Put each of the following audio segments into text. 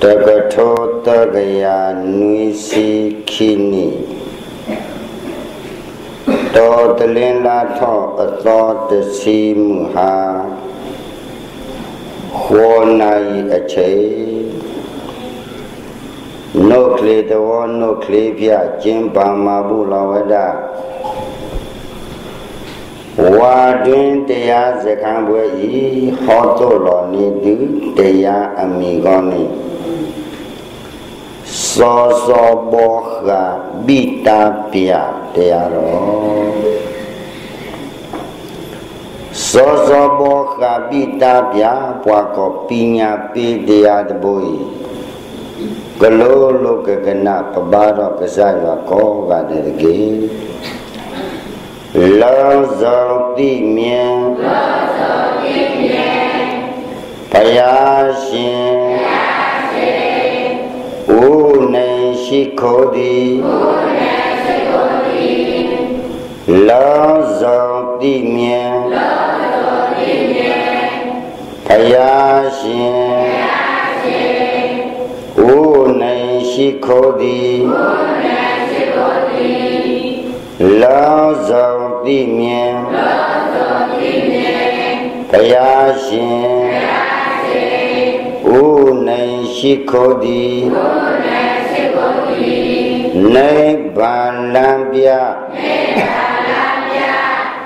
Dagato tagaya nuisi kini to dalin lato ato dasi muha wonai ache nukli dawa nukli vya jimpa mabula wada wadun teya zekambwe i hoto lo nidu teya amigoni Soso boha bita pia tearo Soso boha bita pia puako pinya pidia deboi Kelulu kekena pebaro kesaywa koga dergi Lozo pimien Payashin Unai shikodi Lozo pimien Payashin Unai shikodi Lozo pimien Payashin Unai shikodi Nei balambia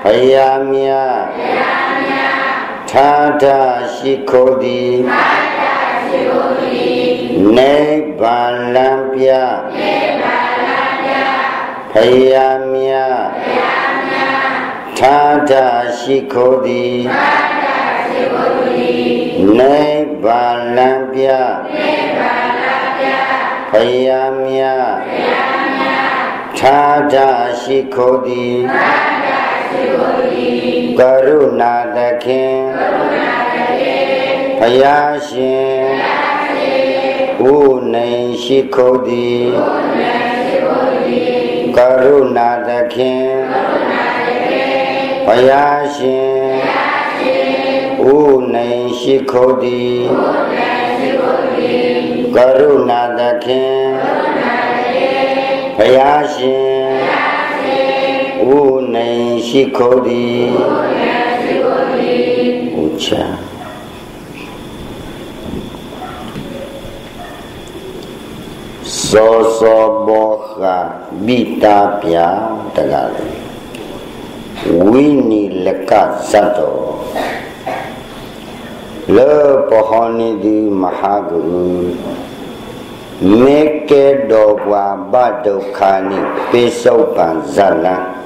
Payamia Tata shikodi Nei balambia Payamia Tata shikodi Nei balambia Payamia Tata shikodi Karuna dakin Payashin Unai shikodi Karuna dakin Payashin Unai shikodi Karuna dakin Payashin Unai shikodi Ucha Soso boha bita pia tagali Wini lekat sato Le pohoni di mahaguru Meke dowa badokani pisau panzana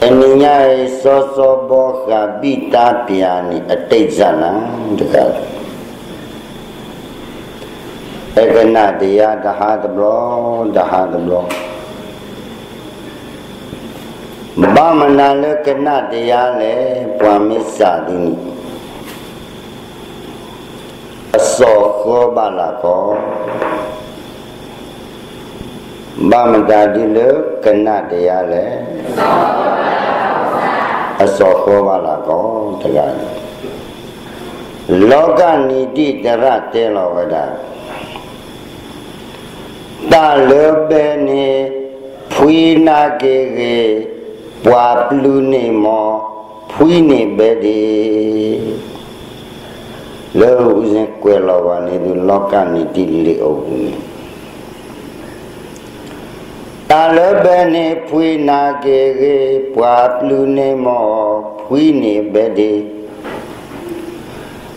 Eninya soso boha bita piani atezana dekat Egena dia dahadablo Bamana le kena dia le puamisa dini Soko balako Bamdadi le kena dia le Soko balako tegani Logani di derate logada Dalebene puina gege Puaplune mo puine bede Lalu useng kue lawan itu lokan itu liobun. Talebane pui nagere puaplune mo pui ne bede.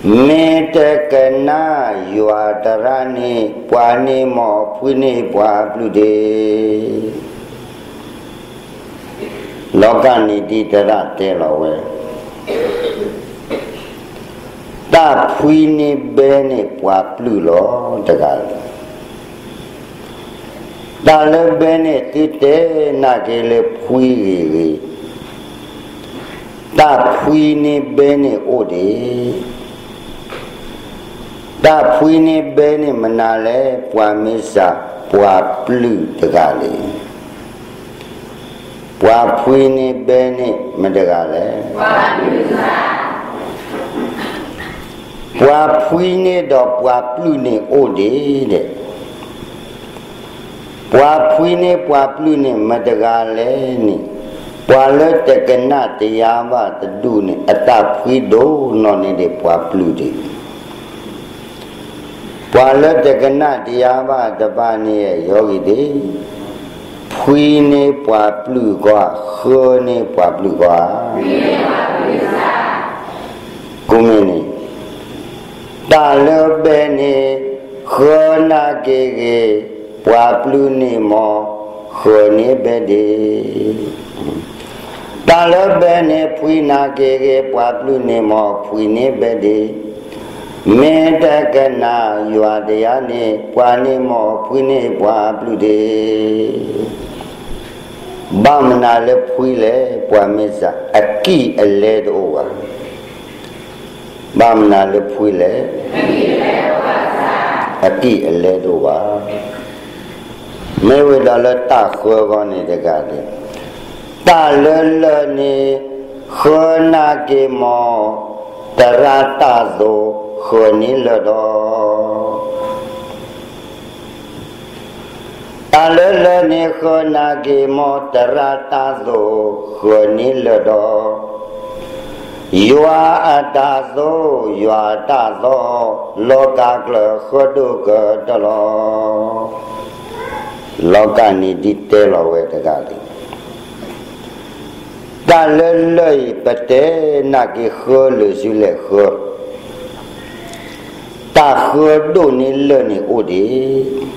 Mete kena yuatarane puane mo pui ne puaplude. Lokan itu terate lawe. Tak puini bene puaplu lo tegal. Dalam bene tite nagele puiri. Tak puini bene ode. Tak puini bene menale puamisa puaplu tegali. Puapuini bene mendegale. Puamisa. Pwa puine do pwa plune ode de. Pwa puine pwa plune madagale ni. Pwa le tekena te yava te dune eta puido noni de pwa plude. Pwa le tekena te yava te bani yogi de. Puine pwa plu kwa hone pwa plu kwa. Kumene. Talo bene khona gege pwaplu ni mo khone bede talo bene puina gege pwaplu ni mo puine bede me dagana yuadya ne puane mo puine pwaplu de bamna le puile pwamesa aki eled owa bamna le puile aki le doa mewe dala ta khwani de gade ta le ni khona ke mo tarata do khoni le do ta le ni khona ke mo tarata do khoni le do yua atazo, loka kle khodu ke dolo, loka ni ditelo wetegali. Dalelei pete nagi khole zule khol, ta khodu ni leni udi,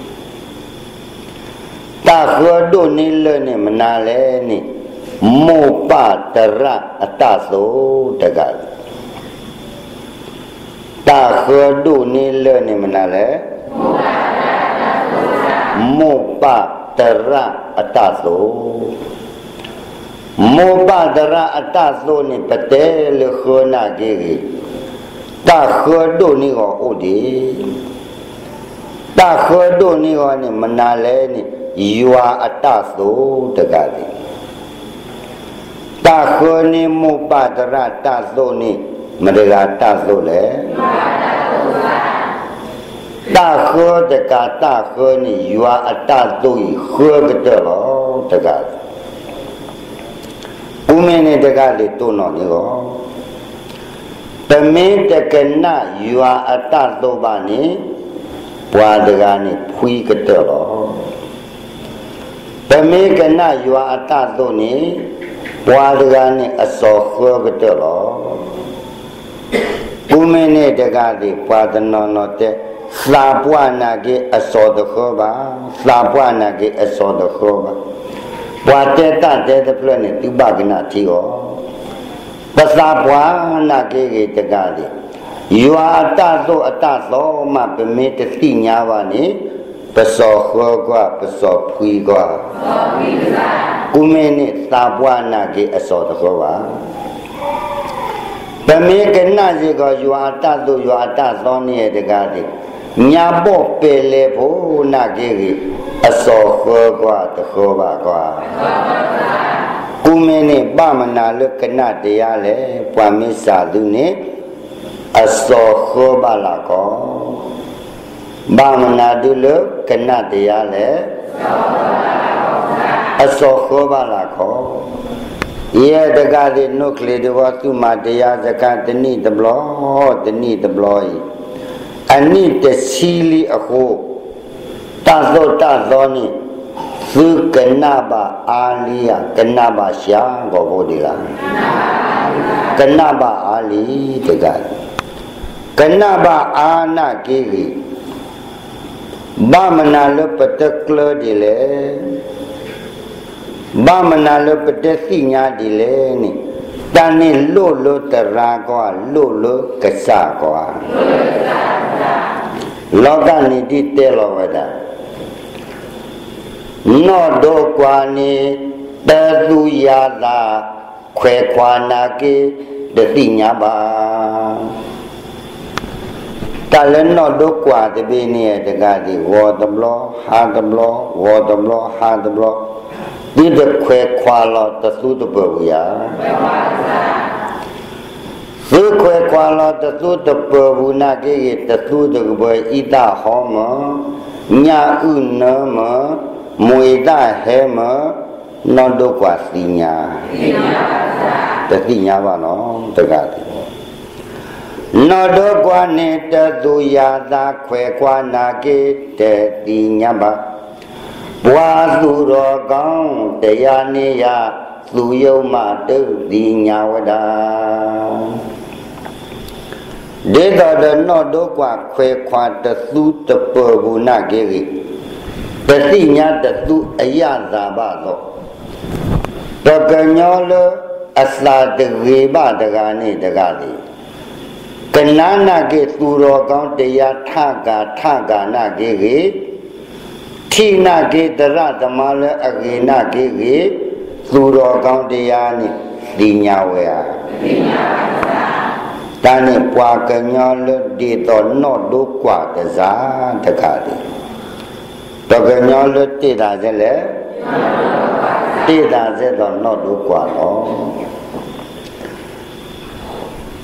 ta khodu ni leni menaleni. Mo pa tera ataso tegal ta khodu ni le ni menale mo pa tera ataso ni petel khona giri ta khodu ni go udi ta khodu ni go ni menale ni yua ataso tegal Takoni mu padra tazoni mereka tazole. Takho deka takoni yua atazoi khogdelo tegal. Umene tegal itu noni ko. Temen tekena yua atazobani puadgani pui ketelo. Temen kena yua atazoni Wadgani asokho betelo, umene dagadi wadnono te slapuana ge asodho ba, slapuana ge asodho ba, wateta te teplane tibagna tio, paslapuana ge dagadi, yua atazo ma pemete tinyawani. Pesok gua, pesok kui gua. Kumene tabuana ge esok gua. Pemi kena je gua jual atas zoni edegade. Nyabo pele bo nagiri esok gua terkoba gua. Kumene bamana le kena dia le puami sadune esok gua lako. Bamana dulu kena dia le asokho balako ia degade nukle de watu madya zakat ni deblo ni debloi ani te sili aku tazo ni su kena ba alia kena ba sya gobodila kena ba ali degade kena ba ana kiri Bamana le pete kle dile, bamana le pete sinya dile ni, tani lolo teragoa lolo kesagoa. Loga ni di telo weda, no do kwa ni teru yala kwe kwa nake de sinya ba. Kalau no do kuat begini dekat di waterblok, hardblok, tidak kuat kuala tersudu beruya. Rước quê qua lo tất lũ tập bù na kê tất lũ tập bởi y ta khó mơ, nhà ưn nơ mơ, mùi ta hê mơ, non đô quả xì nhà. Tất xì nhà vào nó, tất cả thì. Nó đô qua nê tất dù ya ta quê qua na kê tất xì nhà bạc. Qua dù rõ gong tất ya nê ya, dù yêu mà tất xì nhà vào đà. Để đó là nó đô qua khỏe khoa tất xu tập bờ vô nạ kê rị. Tất xí nhá tất xu ấy á giả bà rõ. Tất cả nhỏ lơ ác xa tất rê bà tất cả nê tất cả rị. Cần ná nạ kê xu rõ góng tê á thang gà nạ kê rị. Khi nạ kê tất ra tâm á lơ ác rê nạ kê rị. Xu rõ góng tê á nê tì nhau ấy á. Tani qua cái nhau lên đi tao nó đốt quả để giá tất cả đi. Tao cái nhau lên đi ra thế lẽ, đi ra thế tao nó đốt quả đó.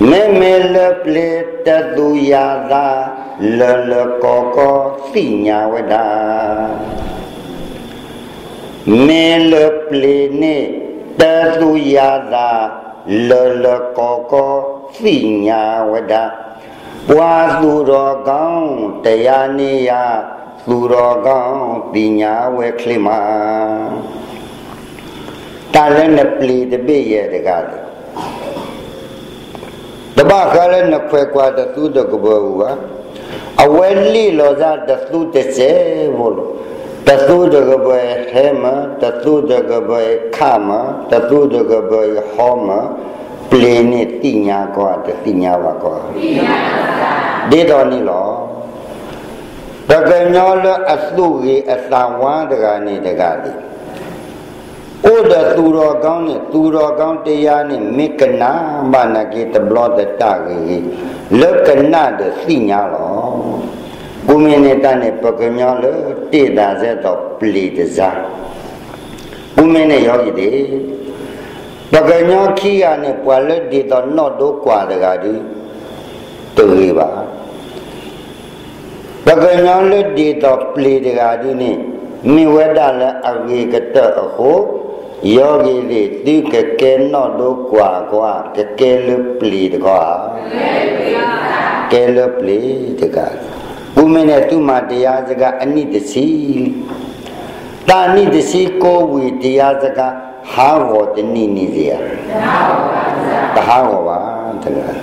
Mẹ mẹ lợp lệ ta du ya ra lợp lợp có xì nhà với đà. Mẹ lợp lệ nè ta du ya ra lợp lợp có xì nhà với đá qua dù rõ góng tây á nê á dù rõ góng tì nhà với khli mà ta lên nập lì tê bê yê tê gà lì tê bà khá lên nập phê qua tê xu tê gô bơ hù á a wê lì lò ra tê xu tê xê vô lô tê xu tê gô bơ hê mơ tê xu tê gô bơ khá mơ tê xu tê gô bơ hò mơ plene tinya ko ta tinya wa ko de do ni lo ta ka nyo lo asu ge asawa da ga ni da ga di o da tu ro gaung ni tu ro gaung te ya ni mikana ma na ge ta blo da ta ge le kana da tinya lo ku me ne ta ne pa ka nyo lo te da ze do ple de za ku me ne yo gi de Bagai nyo kia ne kuala di to no do kwa de ga di tui ba. Bagai nyo le di to pli de ga di ni mi weda le agi ke te ho yogi di ti ke no do kwa ke le pli de kwa ke le pli de ga. Umene tu ma de ya ga ani de si ta ni de si ko wi de ya ga Hawa teni ni dia, tahawa tengah.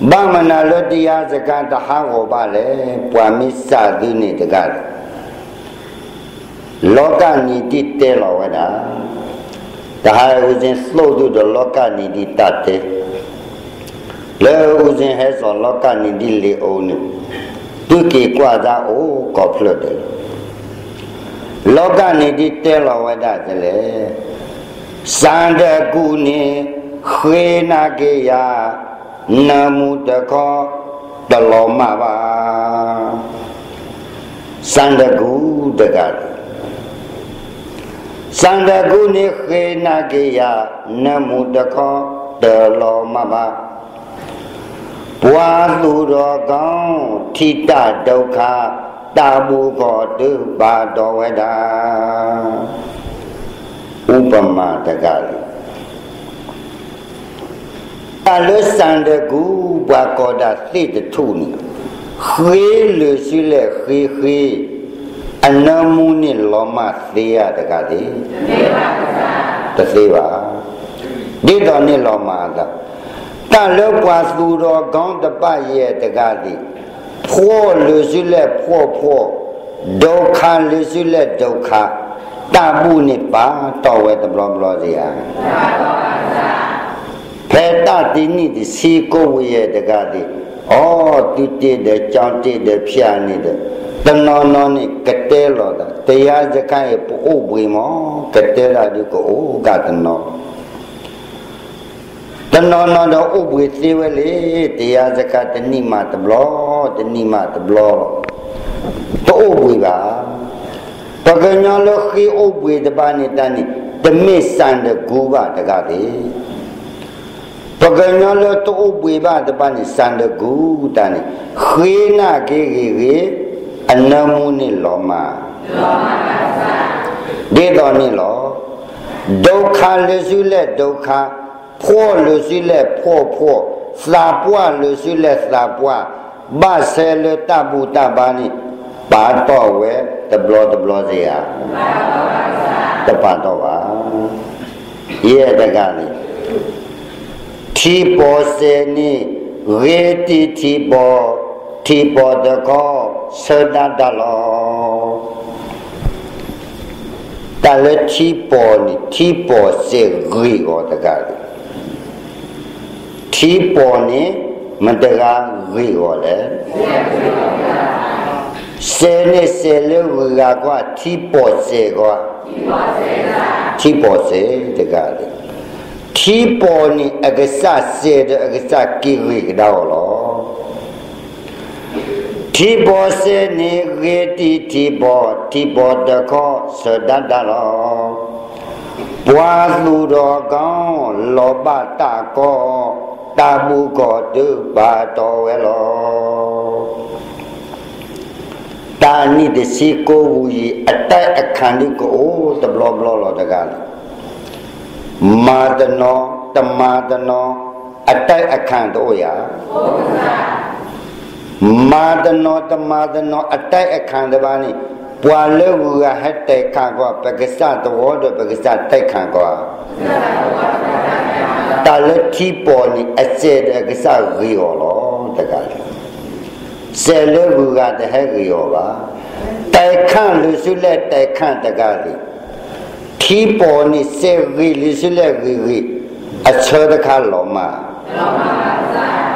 Bang mana lo dia sekarang tahawa balik, puamisa dunia tengah. Loka ni di telo ada, tahawa uzen slow tu do loka ni di tate, leh uzen hezon loka ni di leo ni, tu kekuasa oh koplo deh. Loka ni di telo ada jeleh. Sanda guni khuê na kê ya namu ta kho ta lo ma ba Sanda gu ta gà Sanda guni khuê na kê ya namu ta kho ta lo ma ba Pua su ro gong thi ta đau kha ta bu kho tư ba do vai da Upama tegali. Kalau sanda gu bakoda sih tu ni, kui lusile kui kui, anamu ni lama sia tegali. Tersiwa. Di doni lama ada. Kalau pasu rogang terbayar tegali. Pro lusile pro pro, doka lusile doka. Tabu ni pa tawe teblom losia. Peta tini di si kowe dekati. Oh tuti de canti de piani de. Tenonon ni ketelo da. Tia jekai pu ubrimo ketela di ko gatno. Tenonon da ubri tiweli tia jekai tenima teblo. To ubri ba. Paganya lo khi obwe de bani tani de mesan de guba de gade. Paganyola to ubuiba the bani sandagu tani. Hina gigi anamuni loma. Dedoni lo. Doka lezule doka. Po lezule po po. Slapua lezule slapua. Basel tabu tabani. Pato we the blood zia. The patova. Iya dekani. Tibo seni reti tibo deko sedang dalo. Kalau tibo segri otakali. Tibo ni mentega gri oleh. Seni selu gua tibo segwa. Tibo seg dekali. Tibo ni agak sede agak kiri dah loh. Tibo seni reti tibo deko sedang dah loh. Buat luaran loba tako tabu kode bato eloh. Tani desiko ui atai akanik oh teblol blol degan. Madano, tamadano, atai akan doya. Madano, tamadano, atai akan debani. Walau rahat tekan gua, pegesan terwado pegesan tekan gua. Talat tipu ni asyik pegesan rio loh tegal. Selalu rahat rio lah. Tekan lusulah tekan tegali. Tipu ni segili segili, acah dekal lama.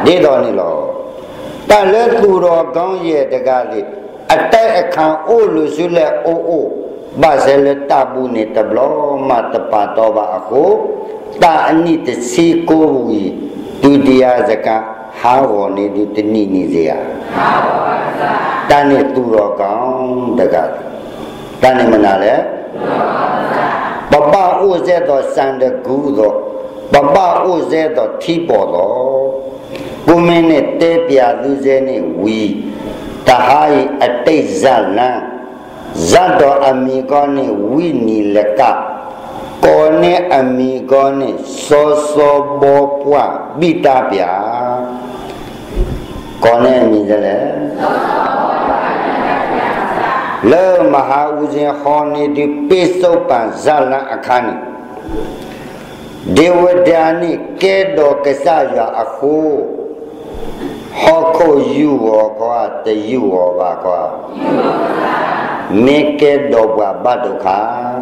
Di doni lo. Tanah turun gangye dekali. Atai akan ulu sule oo. Basel tabu ni tablo mat patoba aku. Tak ni tersikui tu dia zakat hawa ni tu teni ni dia. Tanah turun gang dekali. Tanah mana le? Bapa uze do sandagu do, bapa uze do tibo do, kumene te piadu zeni wi, tahai ate zana, zado amigoni wi ni leka, kone amigoni soso bopua bita pia, kone mizale. Le maha uzin khoni di peso panzala akani dewa dani kedo kesaya aku hoko yuo kwa te yuo ba kwa neke do ba baduka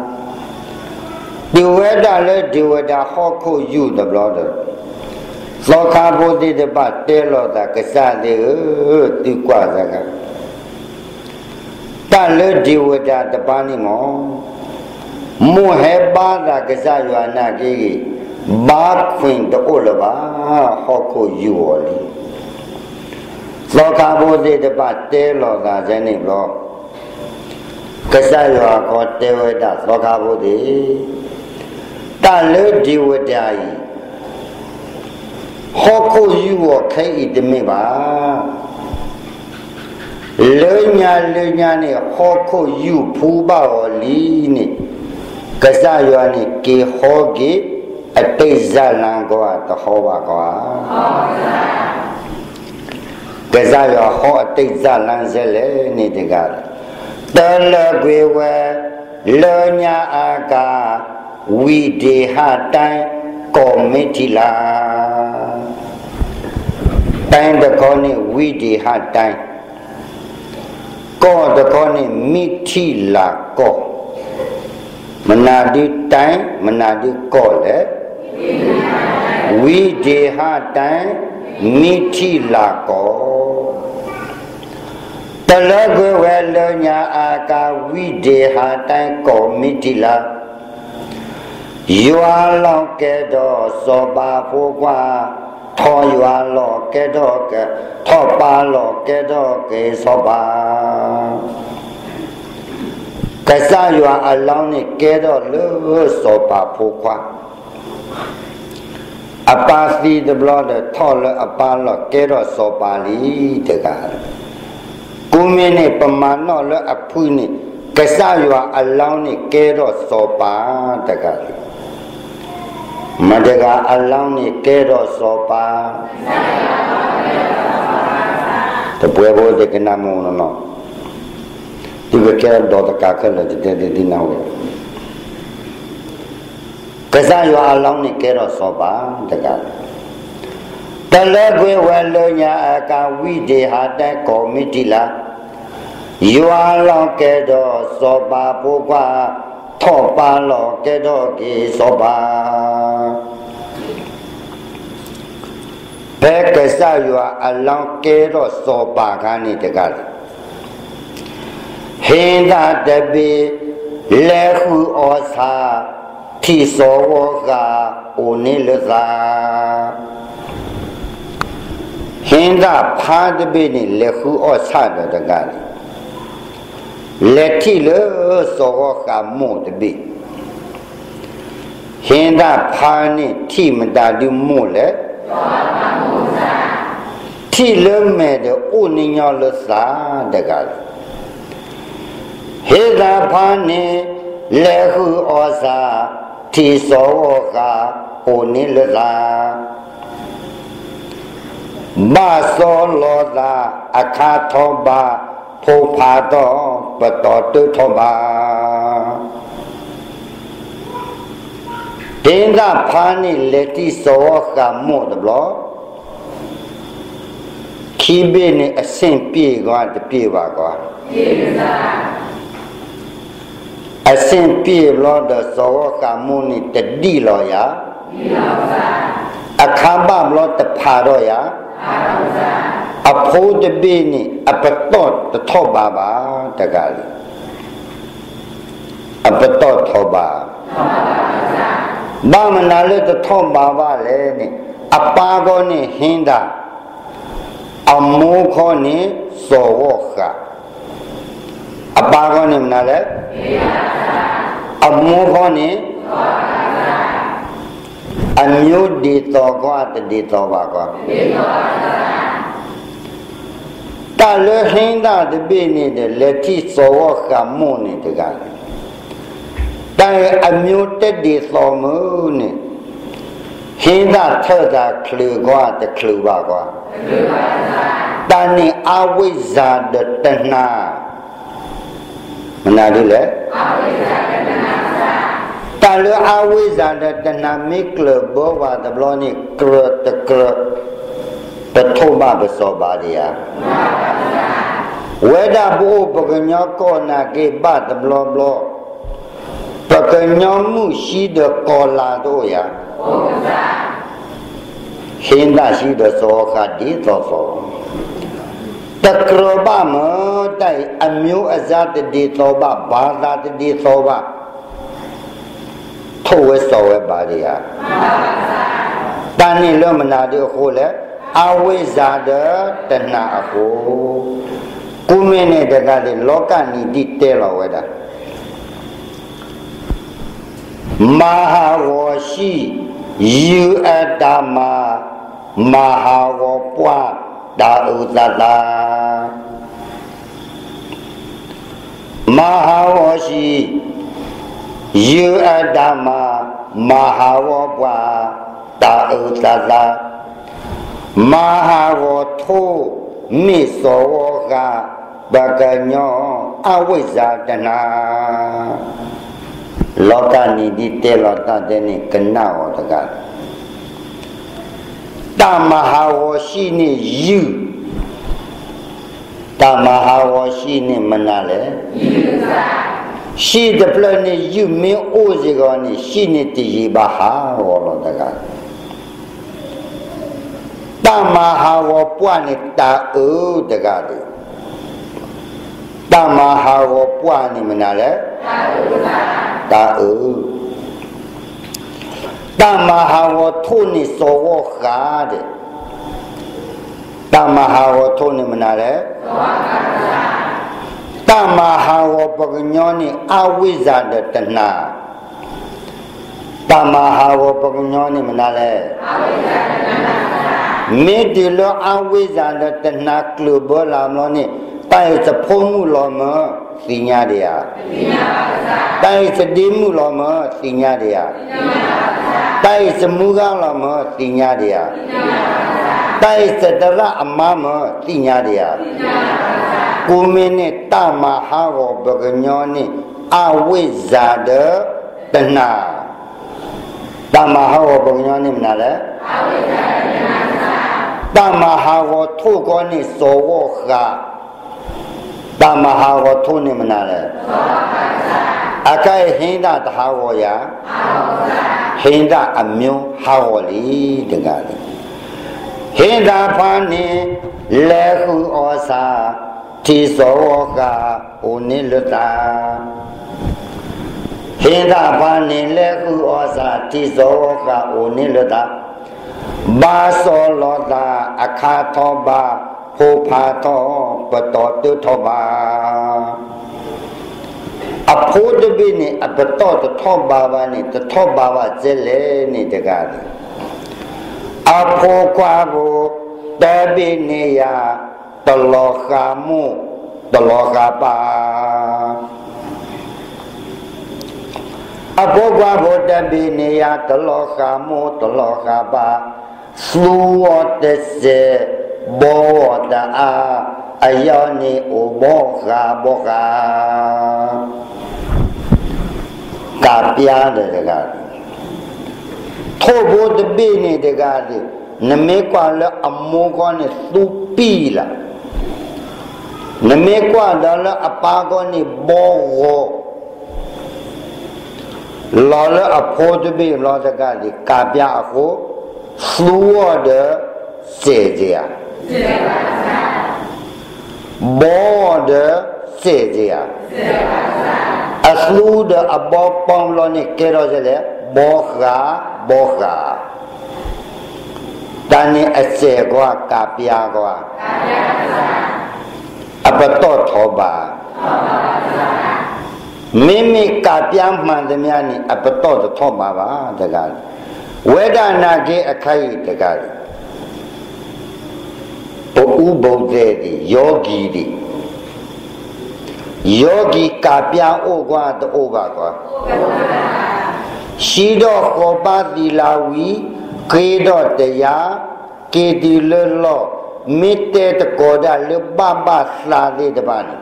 dewa da hoko yu the brother loka bodi de ba telo da kesade tu kwa zaka Tanah diwadah depan ini muhebah dah kesajuan lagi, bakuin tu ulaba hoku juali. Loka bodi depan telo dah jadi blok kesajuan kau tewadah loka bodi tanah diwadahi hoku jual kei demi bah. Lenya ni hoko yu puba oli ni kesajuan ni ke hoki atezalan gua tahoba gua kesajuan ho atezalan zele ni dekat terleguwe lenya aga widehatan komitila tan dekoni widehatan Kau dekau ni miti lah kau menadi time menadi kau le wideha time miti lah kau telaga welanya aga wideha time kau miti lah yualau kedo soba pukwa. Tho yua lo ke do ke, tho ba lo ke do ke so ba. Kesa yua alang ni ke do lu so ba pu kwa. Apasti the blood toll apalo kero so pali tegar. Kumene pemano le apuni kesayua alauni kero sopa tegar. Madega alauni kero sopa. Tepue bo de kenamu nono. Tiga kero do tekakel le tete dinawe. Kesa yo along ni kero soba tegal. Tele gue welonya aka wide hade komitila. Yo along kedo soba buka topa lo kedo ki soba. Pe kesa yo along kero soba kani tegal. Hinda debi lehu osa. Tisowoga unilza hinda padbini lehu osada dagali letile sowoga mudbi hinda pani timda du mule tilme de uninyalsa dagali hinda pani lehu osa Tisowoka unilza basoloza akatoba popado patotoba tinda pani leti sowoka modlo kibini asimpi gwad piwa gwa Asin pi bloda sowo kamu ni tedi lo ya, akamba lo teparo ya, apo debini apetot toba ba tegali, apetot toba, ba menale toba ba le ni, apago ni hinda, amuko ni sowo ka. Apa ni menale? Amu ni? Anyu ditogo atau ditobago? Kalau hinda dibini de leti sowo kamu ni tegal. Tapi anyu terditomu ni hinda terda klugo atau klubago. Tapi awiza de tena. Menari le? Kalau awiza ada dinamik lebo wadah bloni keret keret bertoma bersoba dia. Weda bu pegenya ko nagi bad blon blon pegenya musi de kola doya. Hinda si de soka di tofo. Takroba mudai amyu azad di toba bazad di toba tuwe sowe badia tani lo menadi khule awizad tena aku kumene dagali lokani ditelo weda maha washi yu adama maha wapwa Daudala Mahawashi Yu Adama Mahawabwa Daudala Mahawato Misowoga Baganyo Awizadana Lokani ditelota deni kenao tegak Tamahawashi ni yu Tamahawashi ni menale Shi depla ni yu mi oziga ni shi ni tiji baha wala daga Tamahawapua ni ta'u daga di Tamahawapua ni menale Ta'u Tamahawatuni sowokhade Tamahawatuni menale Tamahawapagnyoni awizade tena Tama Tamahawa bonyoni menala, tamahawa tu goni sowoka, tamahawa tu ni menala, akai hinda tahawa ya, hinda amyu hawali dengar, hinda pani lehu osa ti sowoka uniluta. Hinda pani leku osa tiso ka unilda baso loda akato ba hupato petotu toba apudu bini apetotu toba wani toba wa zele ni degani apu kwabu tebini ya telokamu telokapa Aboga boda biniya teloka mu teloka ba suwote se boda a ayoni uboka boka kapia degadi tobo de bini degadi nemekwa le amugo ne supila nemekwa dala apago ne bogo Lalu aku tu bi lalu kali kabia aku suar de sedia, bor de sedia, aslu de abang pang lalu ni kerajaan bohra bohra, dan ni asyik gua kabia gua, apa tu coba? Mimi kapiang pandemiani apa to toba ba degal wedana ge akai degal o ubode di yogi di yogi kapiang o gwa de o ba gwa shido ko ba dilawi ke do de ya ke di le lo mitte de ko da le ba ba sa de ba ni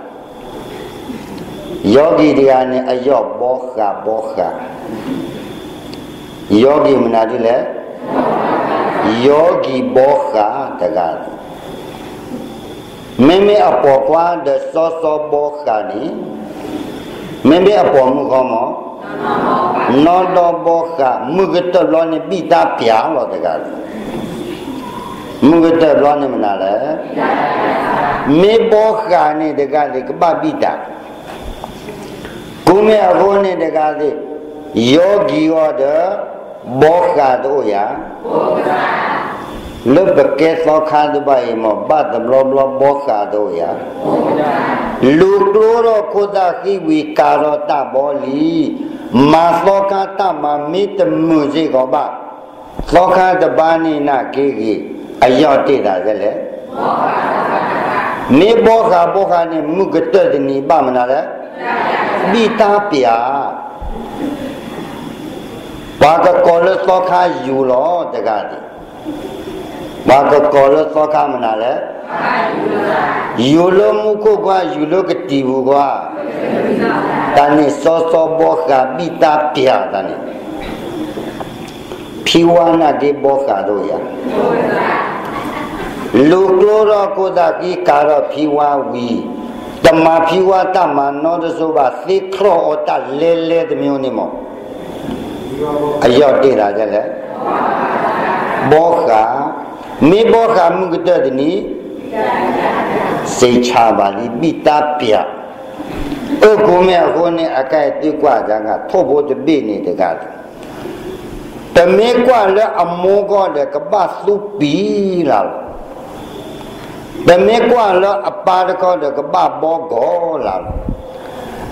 Yogi dia ni ayo boka boka. Yogi menadi le. Yogi boka tegal. Meme apa kwa de soso boka ni. Meme apa mukomo. Nodo boka mugeto loni bida pia lo tegal. Mugeto loni menale. Me boka ni tegal keba bida. Kumi agone dekati yogi wada boka doya lebek kesokan dubai mo badam lom boka doya lukloro kodaki wikaro taboli masoka tamamit muzik oba soka debani na kiki ayoti dazele ni boka boka ni mugetud ni bamanale Bita pia, baga kolos soka yulo dekati, baga kolos soka menale, yulo muko gua yulo ketibu gua, tani soso boka bita pia tani, piwana di boka doya, luklora kodaki kara piwa wi. Dama piwa dama noda soba sikro ota lele demi unimo ayo dira jale boka mi boka mugda dini seicha bali bita pia okume akone akai tikwa janga thobo de bini de gadu teme kwa le amogo de kaba supi la Demi kuan lo apa dekau dekba bogo lalu,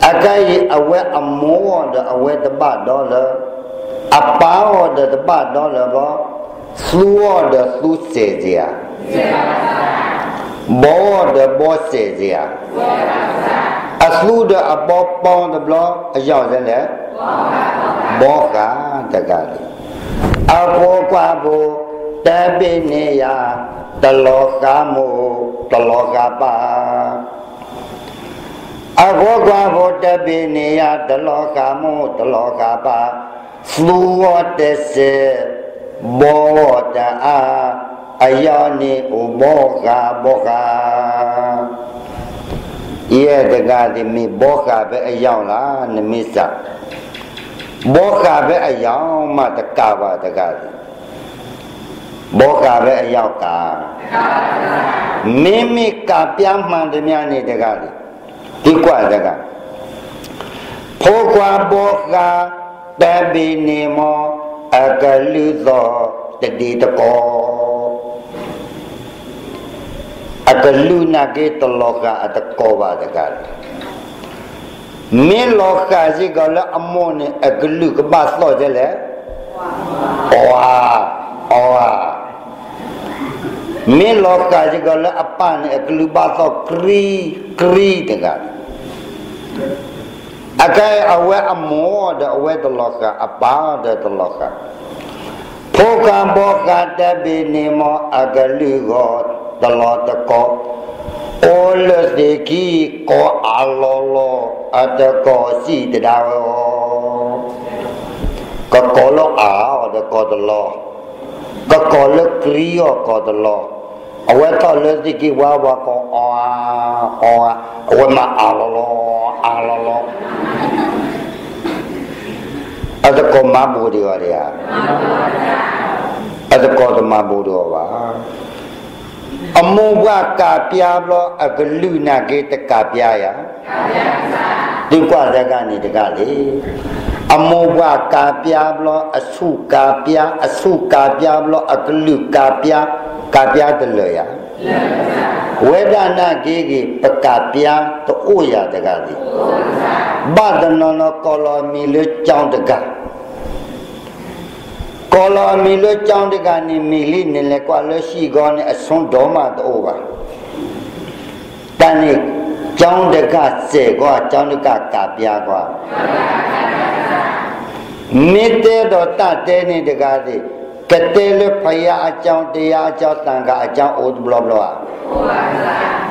agai awe amor de awe dekba dollar, Apao de ba do le bo, suo de su se jia, bo de bo se jia, aslu de abo pao de blo, ajau de le, bo ka de ga de, abo kwa bo, te be ne ya, te lo ka mo, te lo ka ba. Aku gua boda binia telo kamu telo kapa fluo tese boda a ayoni uboka boka iya tega demi boka be ayong la nemisa boka be ayong ma teka wa tega boka be ayong ka mimi kapiang mandemia ni tega Tikwa daga, pokwa boka tabi nemo akaluzo tadi teko, akaluna ke teloka atakoba daga, meloka si gala amone akalu kebaslo jele, oa oa, meloka si gala apane akalu baso kri kri daga. Akai awe amor da awe teloka apa da teloka. Pokam boka da binimo agaligo teloteko. Oles deki ko alolo ada ko si tedao. Kokolo a ada ko telo. Kokolo krio ko telo. Awe toles deki wawa ko oa oa awe ma alolo. Alolo, ada kau mabu di waria, ada kau tu mabu doa. Amu gua kapia lo agelu nage te kapia ya, di gua jaga ni dekali. Amu gua kapia lo asu kapia lo agelu kapia kapia dulu ya. Weda na gigi pekapia to uya degadi badanono kolo milu chong dega kolo milu chong dega ni mili nile kwalo shigoni asun doma to uwa tani chong dega se goa chong dega kapia goa mite do ta teni degadi Ketele paya acau dia acau tangga acau ud bla bla.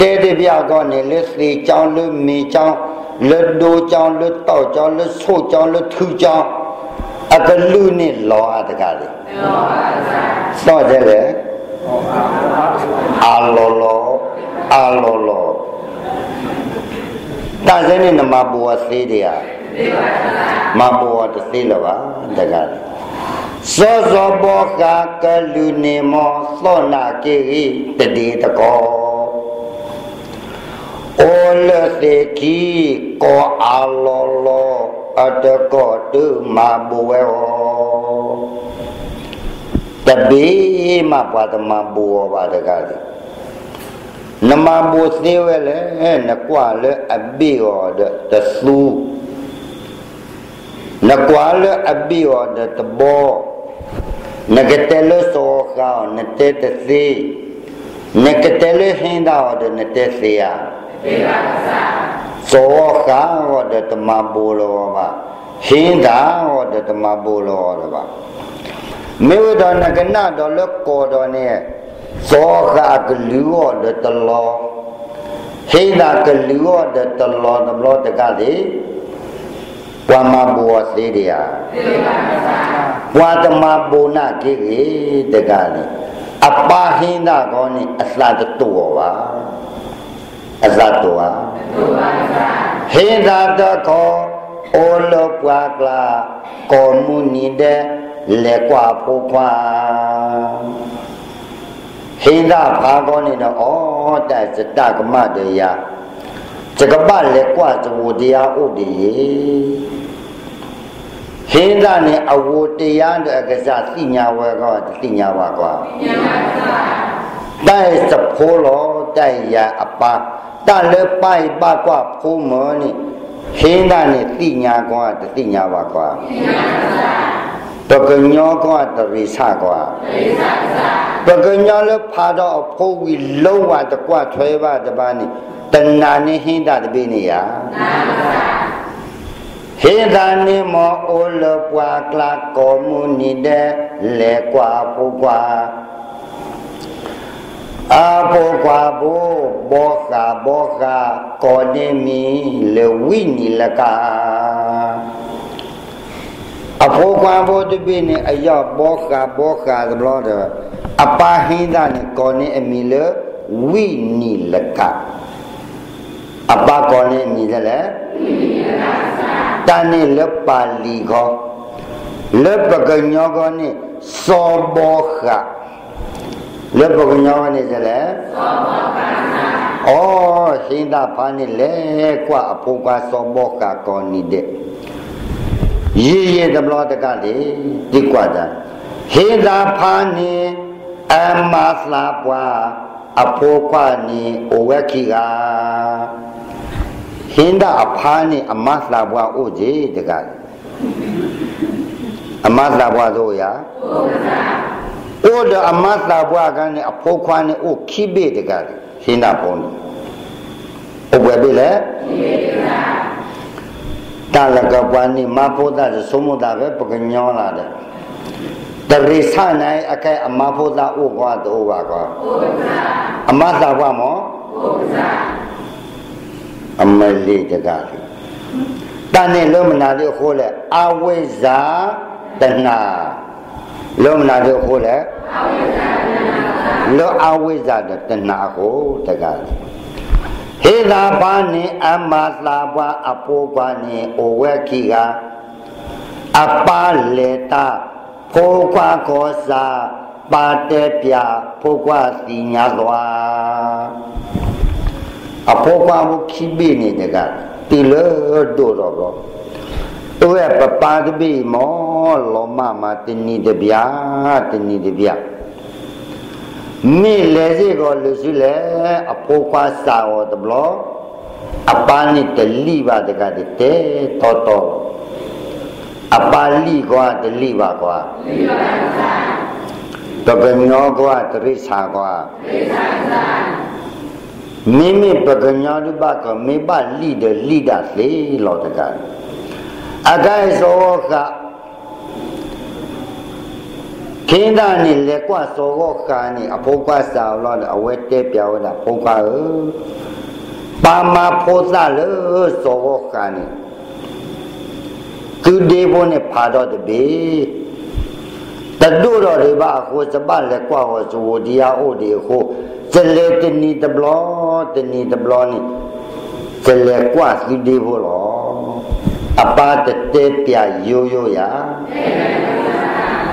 Tede biaga ni le si cau le mi cau le do cau le tau cau le so cau le tu cau. Akan lu ni lo ada kali. So jele. Alolo alolo. Tadi ni nama buat si dia. Mabuat si lewa ada kali. Sozo boka kalunemo sona kiri tadi teko ole seki ko alolo ada ko tu mabuo tapi mabuat mabuo pada kali nama busi wele nakuale abio de tesu nakuale abio de tebo Naketelo soka netete si, naketelo hinda od netete ya. Soka od temabulo ba, hinda od temabulo ba. Mewda nakena dolok kodone, soka keluo od telo, hinda keluo od telo telo dekali. Wama buat dia, buat mabu nak kiri dekat ni. Apa hina kau ni asal tua, asal tua. Hina dekau olok wakla komunide lekwa pupa. Hina kau ni dah oh dah sedar kemana dia. Sekeban lekwa sebudia udi. Hingga ni awutian dekasasi nyawa kau, si nyawa kau. Dari sepuluh dari apa, dari lepai bawa puma ni. Hingga ni si nyawa kau, si nyawa kau. Pekenyo kwa terisa kwa. Pekenyo le pada opo wilo wa te kwa twe wa te bani. Tenani hinda te bini ya. Hinda ni mo ole kwa klak komunide le kwa pu kwa. Apo kwa bo boka boka kodemi le wini le ka. Apo kwa bo tu bini ayo boka boka sebelum apa hinda ni kone emile wini leka apa kone emile le tani lepali ko lepakenyo kone soboka lepakenyo ni sele oh hinda pani le kwa apo kwa soboka koni de Yee damlo dekali dikuada. Heda pani emas lapwa apokwa ni owekiga. Heda apani emas lapwa oje dekali. Emas lapwa doya. Oda emas lapwa kan apokwa ni okibe dekali. Heda poni. Obebele. Tala gabani mapoda de somoda ve pognyola de terisa nai akai amapoda uwa do wa ko amasa wa mo amali de ga tane lomna de khole aweza tana lomna de khole lo aweza de tana ko de ga Hela bani amas laba apo bani owekiga apa leta pokwa kosa patepia pokwa sinyalwa apo kwa mukibi ni dega tilo dororo owe papa bi mo lo mama tini debia Ni lezi ko lezule apokwa sao tablo apani teliba de kadite toto apali ko teliba ko tobenyo ko terisa ko mimi pegenyo di ba ko mi ba lida le lo de kan agai so ka Kinda ni lekwa sogo kani apokwa saula da awete piawa da apokwa Pama posa le sogo kani Kudebo ne pada de be Taduro riba ko saban lekwa ho suwodiya o de ko Selete ni tablo ni Selekwa kudebo lo Apa tete pia yoyo ya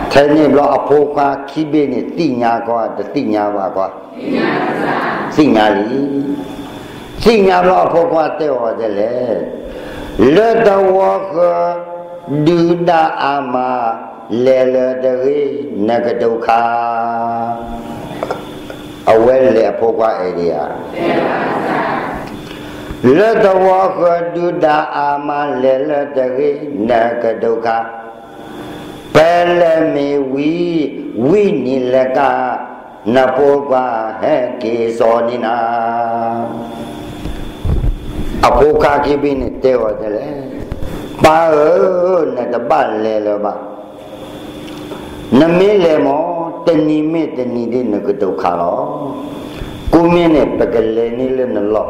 Tani blo apoka kibe ni tinya kwa de tinya wa kwa tinya li tinya blo apoka te wa de le da wa ka du da ama le de ri na ka du kha awel le apoka area le da wa ka du da ama le de ri na ka du kha Pele me wi ni leka na pokwa heki sonina apoka kibi ni tewa tele pa na tabal lelo ba na mele mo teni me teni de na kutu khalo kumi ne pekele ni le na lo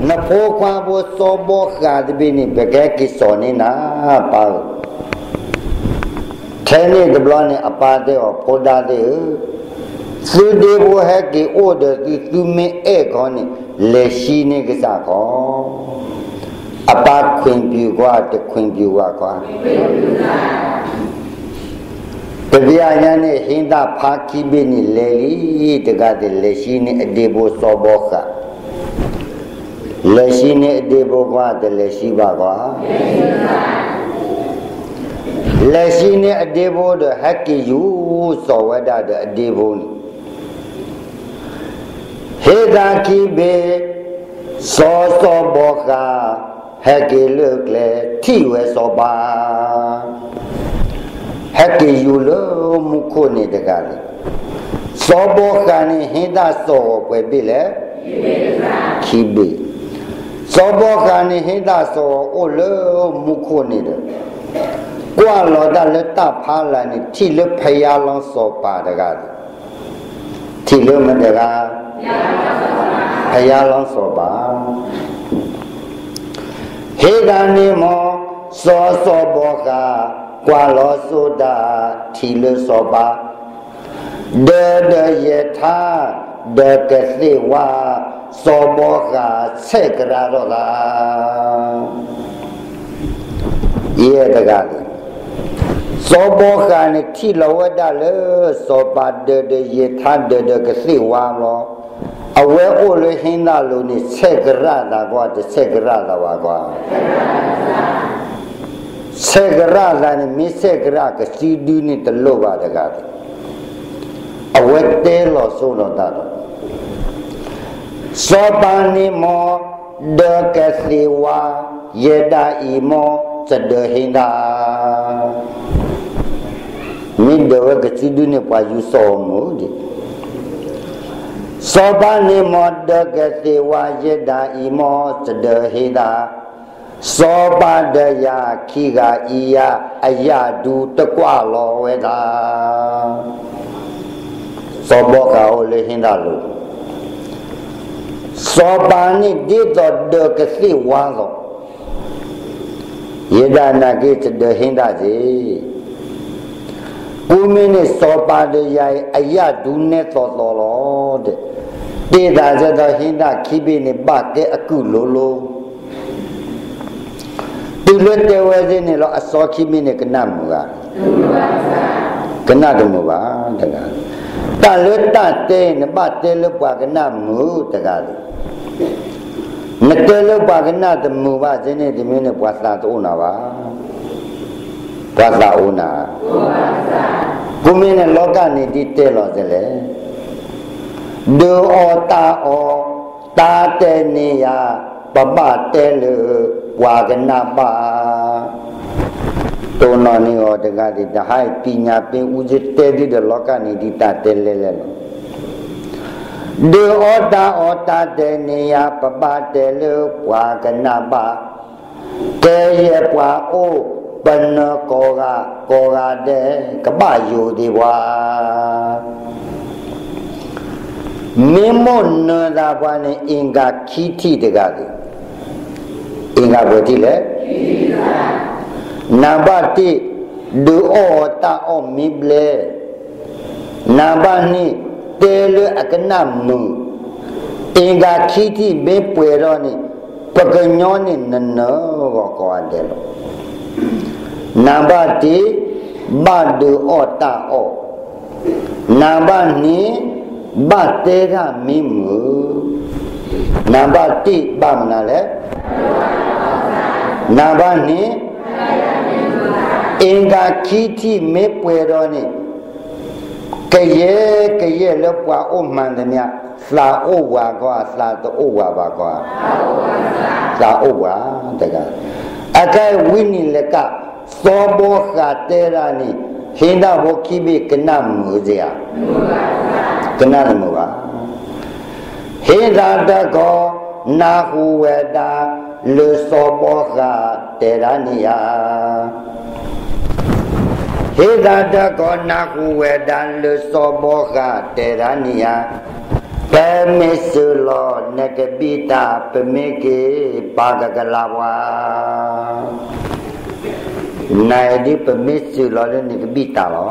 na pokwa bo sobo khadbi ni pekeki sonina pa Tani deblone apa de o poda de su de bo he ki o de tu me e ko ni le shi ni ka sa ko apa khwin pi kwa de khwin pi wa kwa de bia nya ni hinda pha ki be ni le li de ga de le shi ni de bo so bo ka le shi ni de bo kwa de le shi ba kwa Lesi ni adebo de haki yu sawada de adebo ni. Heda kibe so boka haki lukle tiwe soba. Hati yula muku ni dekali. Sobo kani hida soho pe bile kibi. Sobo kani hida soho ulu muku ni de. Kwa loda leta pala ni tila paya long sopa dekali. Tila mendekali. Paya long sopa. Hida ni mo sobo ka. Kuala sudah tilu soba, de yeta de kesiwa soboka segera rola. Iya dekali. Soboka ni tilu adalah soba de yeta de kesiwa lo. Awe ulu hina lu ni segera dakwah de segera dakwah. Segera dan misegera ke sidu ni telur pada kata awet telo suno tado sopani mo dekesiwa yeda imo sederhina ni dewa ke sidu ni payu somo di sopani mo dekesiwa yeda imo sederhina soba daya kira iya ayadu tekwa lo weda sobo ka oleh hindalu soba ni dito de kesi wazo yeda nagi de hindaji kumini soba daya ayadu ne tololo de dita jeda hinda kibini bake aku lolo Tulut dewa ini lo asal kimi ni kena muka, kena demuka, tegal. Talut tate ni bate lupa kena mu tegal. Nete lupa kena demuka jenis di mana puasa tu nawa, puasa una. Kumi ni logan ni detail lo jele. Do o tate ni ya babate lu. Wagenapa tono ni o dengar di dahai pinya pin uji teri delokan ni di tatelelelo de ota denia pabatelu wagenapa keye kwa o bena kora de kebayu diwa memon na bani inga kiti degadi ingat berarti le, nabati doa tak omible, nabani telu akan namu, ingat kiti beperoni, pegenyoni neneng kau ada lo, nabati badu otak o, nabani batera mimu, nabati bamna le. Nabani inga kiti mepweroni keye lepwa omandanya sla owa kwa sla to owa bakwa sla owa daga akai wini leka sobo khatera ni hinda bokibi kenam muzia kenal muwa hinda dago nahu weda le soboha terania hidada konaku wedan le soboha terania pemesulo nekebita pemiki pagagalawa naedi pemesulo nekebita lo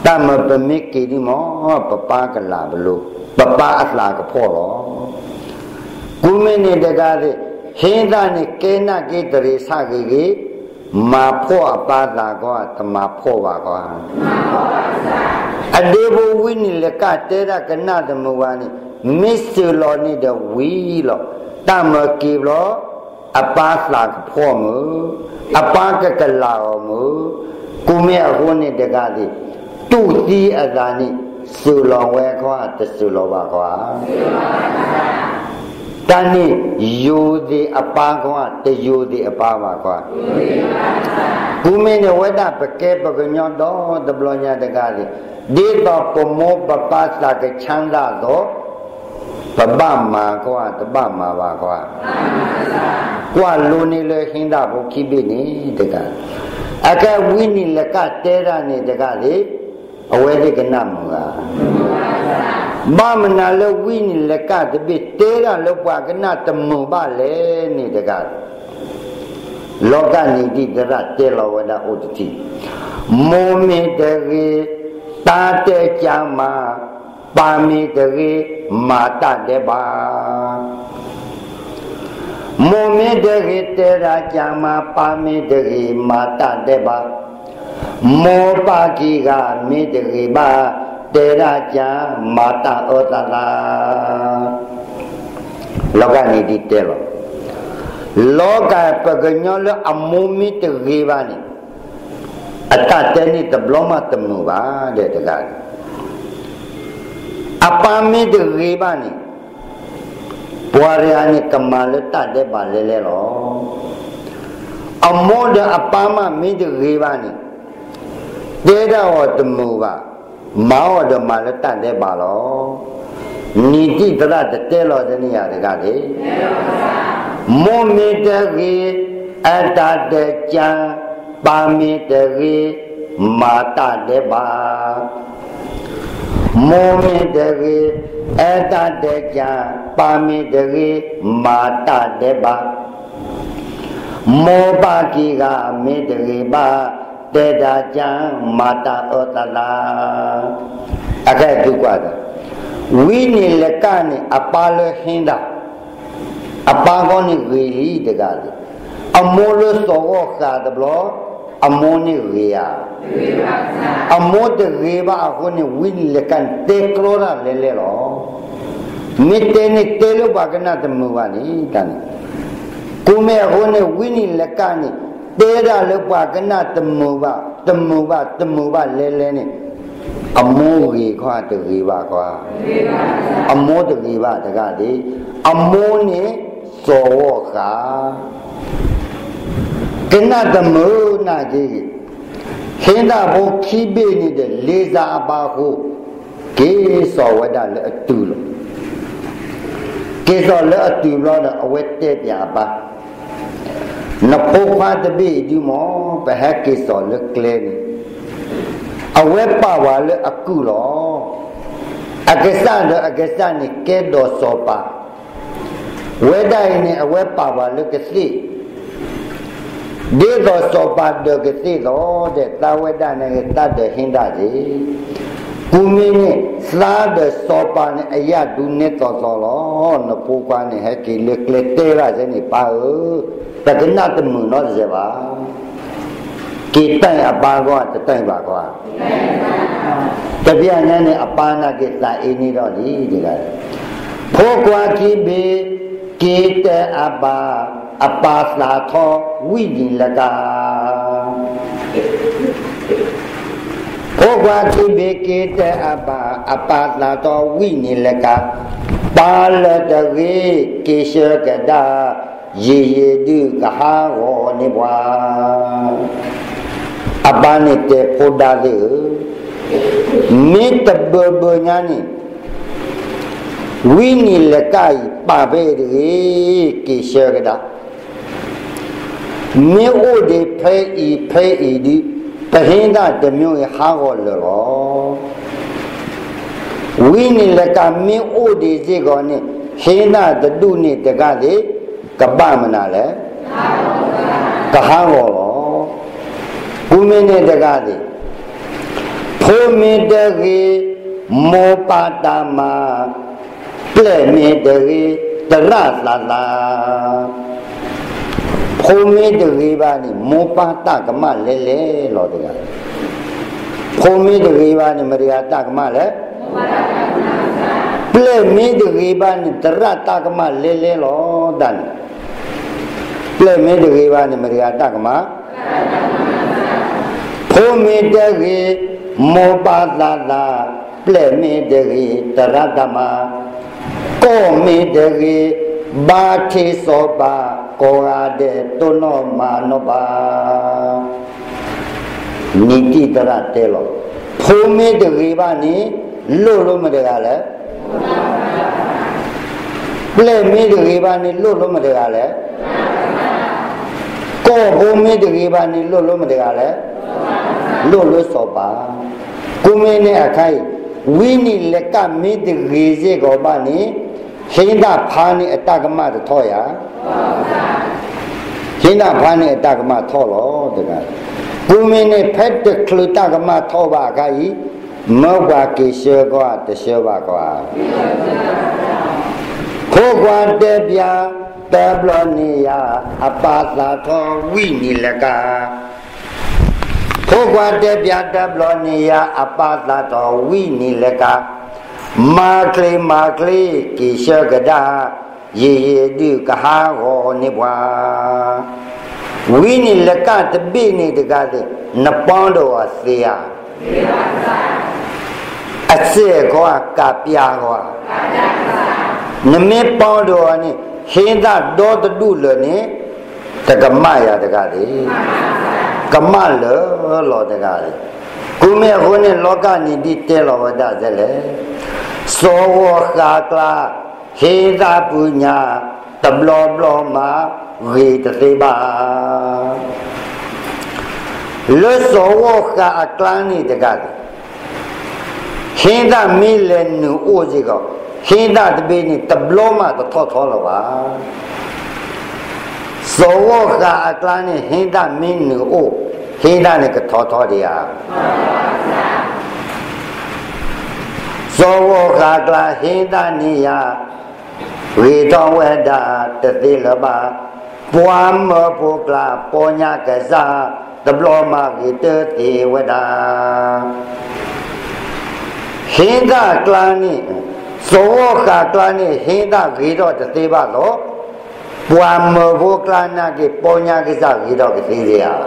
tama pemiki ni mo papagalablu papasla kapolo kumene dagade Henda ni kena kita rasa gigi mampu apa laga atau mampu apa. Adebu wini lekat tera kena demuani mesti lo ni dah wilo, tamak kilo apa lag pomu, apa kekalaumu, kumi aku ni dekati tu si adani sulawek atau sulawak. Tani yudi apa kwa te yudi apa wa kwa kumene weda peke bagnyo do dablonya degali di to pomo bapa sa ke chanda do babama kwa tabama wa kwa luni le hinda bu kibini degali aka wini le ka tera ni degali awede kenam wa Bama na le win le ka te be tera le wa kana te mu ba le ni de ga lo ga ni di de ra te lo wa da o ti mo me de ge ta te cha ma pa me de ge ma ta de ba mo me de ge tera cha ma pa me de ge ma ta de ba mo pa ki ga me de ge ba Teraja mata otala loga ni ditelo loga paganyol amumi teribani atateni tabloma temnuba de tegani apami teribani puariani kemaleta de balelelo amoda apama mi teribani deda otmuba Mau ada malatan deh balo, niti telah tetelo dani ada kali. Mumi dari ada deca, pami dari mata deba. Mumi dari ada deca, pami dari mata deba. Mau bagi kami dari ba. Teda jang mata otala akai juga ada wini lekani apalo hinda apago ni gili degali amolo sogo kada blo amoni ria amod riba agoni wini lekan teklora lelelo mitene telo bagna temwani kan kume agoni wini lekani Tera lupa kena temu ba lele ni amu riba tu riba kuah amu tu riba terkali amu ni soka kena temu naji hendak bukti ni de leza abahu kisah wadah letul kisah letul lada awet tiada Napoka tebi di mo pahaki solek leni. Awe pawal aku lo. Agesan ni kedo sopa. Weda ini awe pawal kesli. Dia do sopa do kesli lo. Dia tahu weda ni kita dah hindari. Kumi ni selalu sopa ni ayat dunia tolong. Napoka ni haki lekle tera ni pau. Tak kena temu nak jawab. Kita apa gua tetang bagua. Tapi hanya ni apa nak kita ini lagi juga. Pokwa kibe kita apa selato wujud laga. Pokwa kibe kita apa selato wujud laga. Balat dari kisah kedah. Yedu kaharo ni wa abane te podale ni tabbanya ni wini lekai pabe de kishagda ni ode pei di pahinda de myo haro lo wini lekami ode zegone hena de duni de gade Kebab mana le? Kahang lo, kumene dekati. Pumi deki mo patama, plemi deki teras lala. Pumi deki bani mo patah kemal lele lo dekati. Pumi deki bani meriata kemal le? Plemi deki bani terata kemal lele lo dan. Pleme degi bani meriata kama, pome degi mobadala, pleme degi teradama, kome degi Baci soba korade tono manoba niki teratelo pome deribani lolo mederale pleme deribani lolo mederale kome deribani lolo mederale lolo soba kumene akai wini leka me derize gobani Hinda pani etagma de toya, hinda pani etagma tolo dengan kumine pete klutagma toba kai moga kisyoga de syobakwa kogwa de bia tablonia apatla to winilaka kogwa de bia tablonia apatla to winilaka Makli makli kisah kedah ye di kahau ni buah. Wini lekat bini dekade nepando asia. Asia gua kapia gua. Neme pando ani henda dot dulu ni tergemaya dekade. Kemal lo dekade. Kume hone loga ni di telo dah jele. Sowo kakla heda punya tablo bloma witeba le sowo kakla ni dekat heda milen ujigo heda dbeni tablo ma to tholo ba sowo kakla ni heda min u heda ni ke thotho dia Sowo kakla hidania Wito weda tetileba Puam pukla ponya kesa Tebloma gitu tiweda Hida klani Sowo kaklani hida gitu tetiba lo Puam pukla nagi ponya kesa gitu ketidia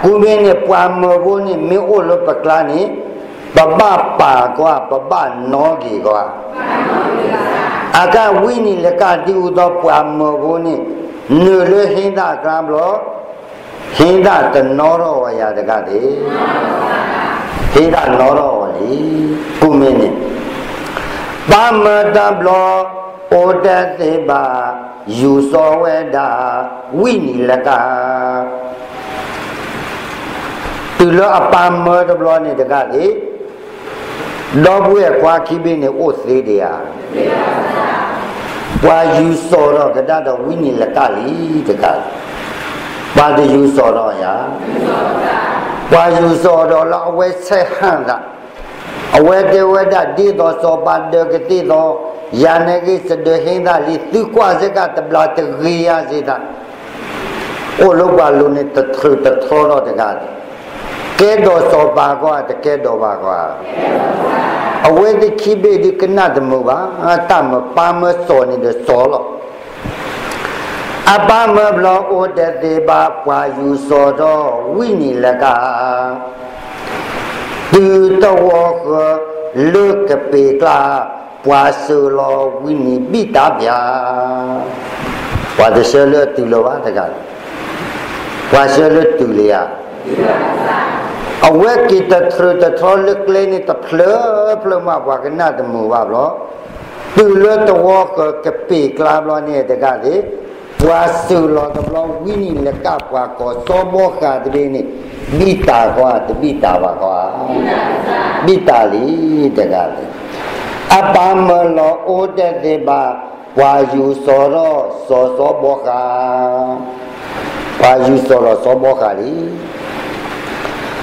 Kumini puam pukni miulu peklani Baba pa gua, baba nogi gua. Aga wini leka diudo puamu guni nulu hinda kramlo hinda tenoro waya dekati hinda noro wali kumini. Bama dablo oda seba yuso weda wini leka. Tulu apa mu dablo ni dekati. Dobwe kwa kibini usi dia Kwa yusoro kadada wini lekali dekali Pada yusoro ya Kwa yusoro la we sehanda Awede weda dido sobade ketido Yanegi sedehinda li tukwa zika tebla tegriya zita Uluba luni tetru tetrolo dekali Kedo sobagwa tekedo bagwa Awet di kibe di kena demu ba, atam pam soni de solo. Abam blok udah di ba payu sodo wini laga. Di tawok lek pekla puasulo wini bitabia. Puasulo tulo ba tegal. Puasulo tulia. Awek kita terolak leni terpelur pelur mabuk kena demu bablo, tulen terwak kepi kelablo ni dekati, wasulah terpelur wini lekap wakau sobo kat bini, bita kuat bita wakau, bita li dekati. Abang melo udah deba waju soro sobo kah, waju soro sobo kali.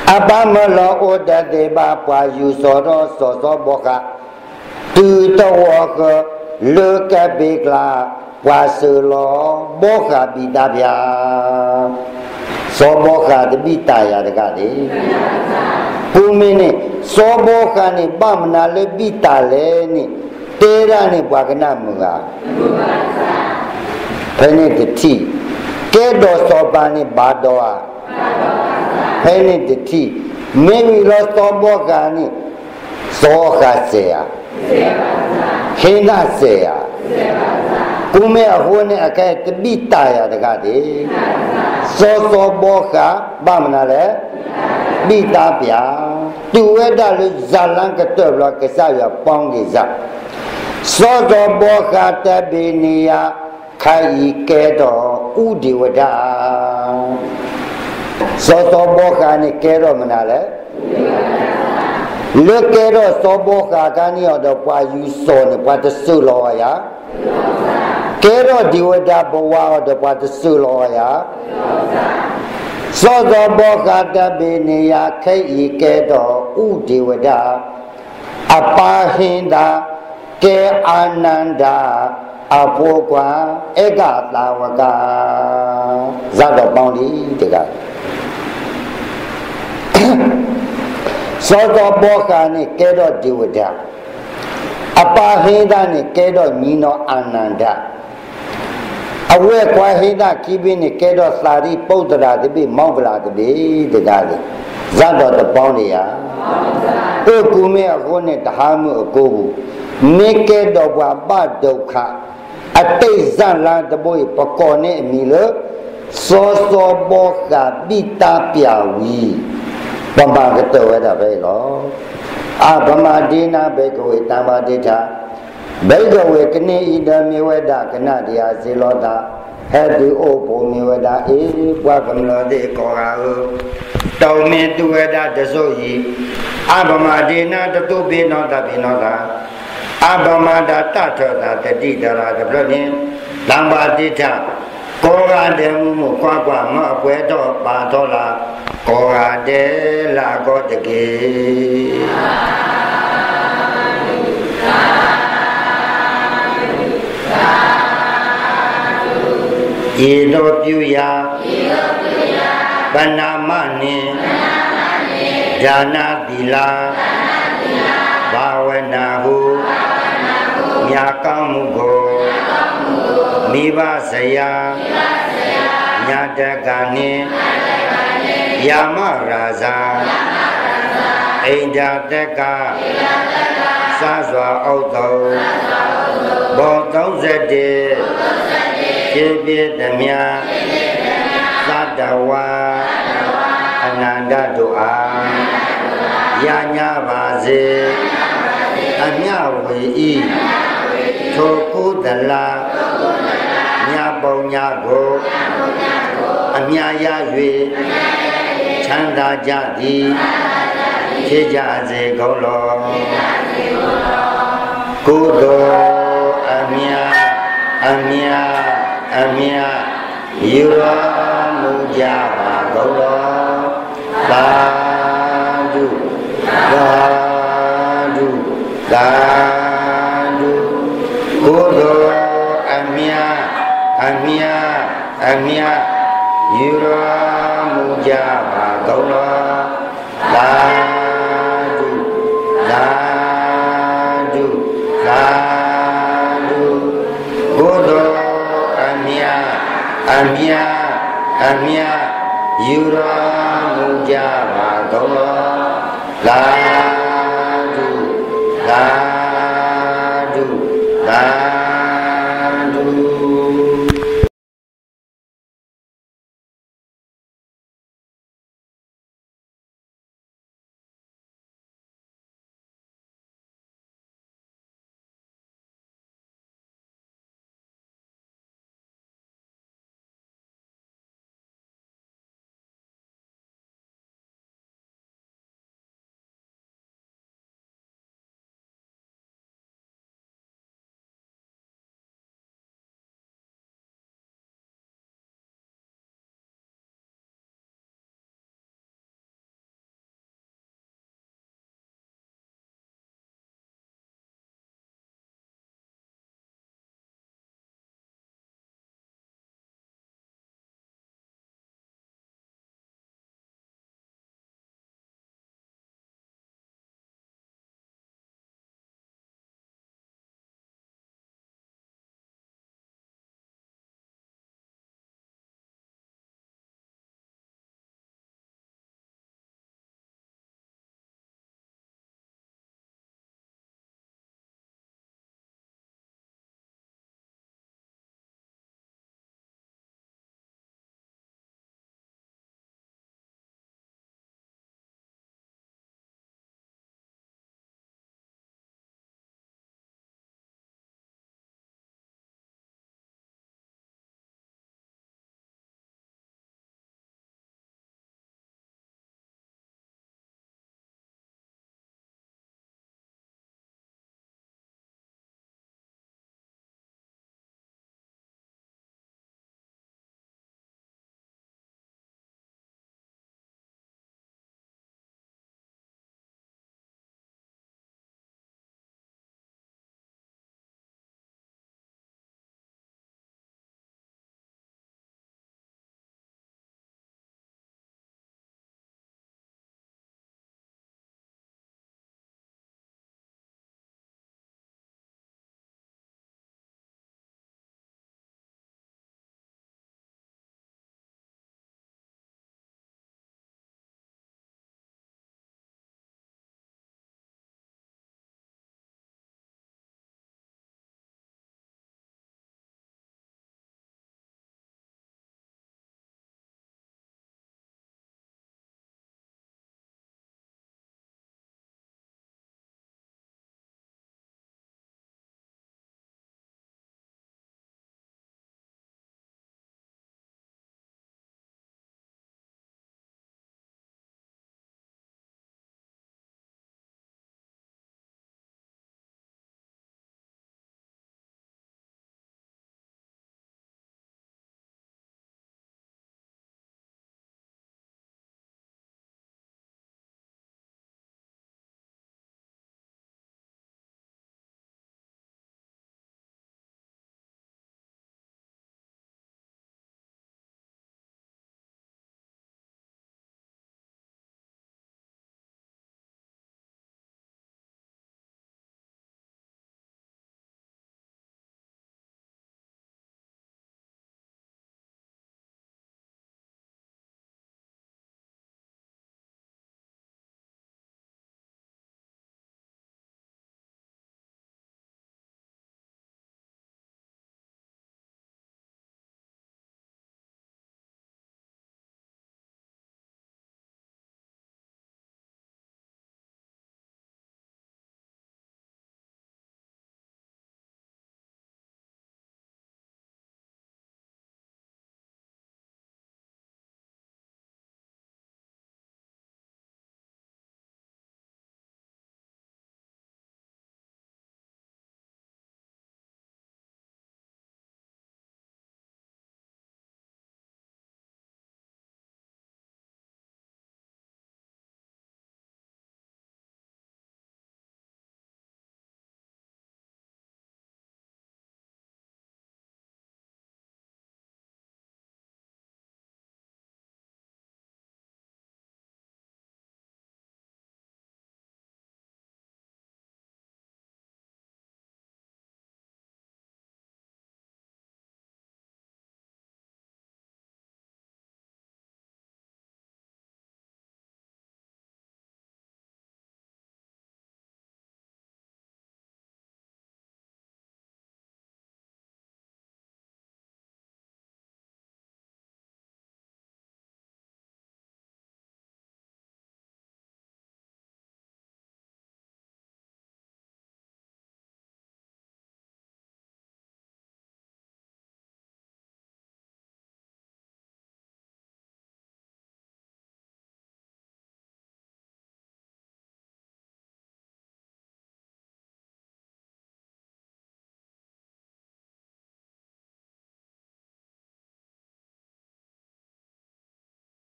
Abang melo udah deba payu soro soso boka, tuto wok luka bikla wasulo boka bida bia, soboka bida ya dekati. Kumini soboka ni bamna le bida le ni tera ni bagna muga. Penyet ti, kedo sobani badoa. Hei ni ti, memi lo sobo kani, soka sea, hina sea, kume ahone akai tebita ya dekati soso boka bamanale bita pia tuwe dalu zalang ketebla kesaya pongiza soso boka tabinia kai kedo udiwada soso boka ni kero manale le kero soso boka kani odo pa yuso ni pa tsulo ya kero diwada bawa odo pa tsulo ya soso boka tabinia kai kedo udiwada apahinda ke ananda apo kwa ega tawaka zado bangli dega sodo boka ni kedo diwada apaheda ni kedo nino ananda awe kwa heda kibi ni kedo sari putra debi mongla debi dega zado bangli ya to kume akone dhamu akobu neke do ba dukha atei zan la de boi pakone mi le soso boka bita piawi bamba ketua da be lo abama dina be koe tamba dita be koe kene ida mi weda kana dia silota hadi o bo mi weda e kwa kamla de ko ga o tau mi tu weda de so yi abama dina de tu be no da be no da abamada tata tadi darada blogin lamba dita koga de mu kwakwa ma kwedo ba dola koga de la godege ido piuya banamani jana bila bawanahu Nyakamugo Mivasaya Nyadagani Yamaraza Indadaka Sazwa Oto Boto Zede Kibidamya Sadawa Ananda Doa Yanyabaze Anyawi Toku dala nyabong nyago amyaya yue chanda jadi kejaze golo kudo amya yura mujaba golo baju Kudo amia yura mujaba gaula ladu Kudo amia yura mujaba gaula ladu